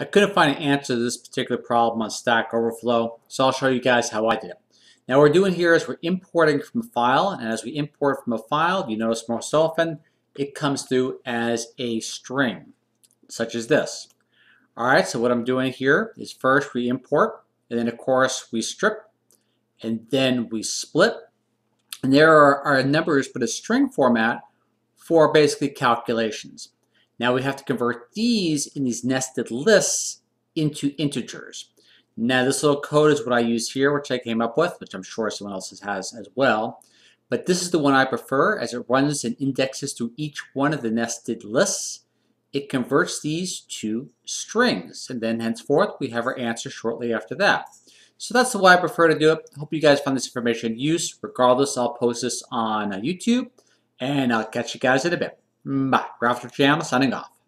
I couldn't find an answer to this particular problem on Stack Overflow, so I'll show you guys how I did it. Now what we're doing here is we're importing from a file, and as we import from a file, you notice most often it comes through as a string, such as this. Alright, so what I'm doing here is first we import, and then of course we strip, and then we split. And there are a number of but a string format for basically calculations. Now we have to convert these in these nested lists into integers. Now this little code is what I use here, which I came up with, which I'm sure someone else has as well. But this is the one I prefer, as it runs and indexes through each one of the nested lists. It converts these to strings, and then henceforth we have our answer shortly after that. So that's the way I prefer to do it. Hope you guys found this information useful. Regardless, I'll post this on YouTube, and I'll catch you guys in a bit. Bye. Ralph Turchiano signing off.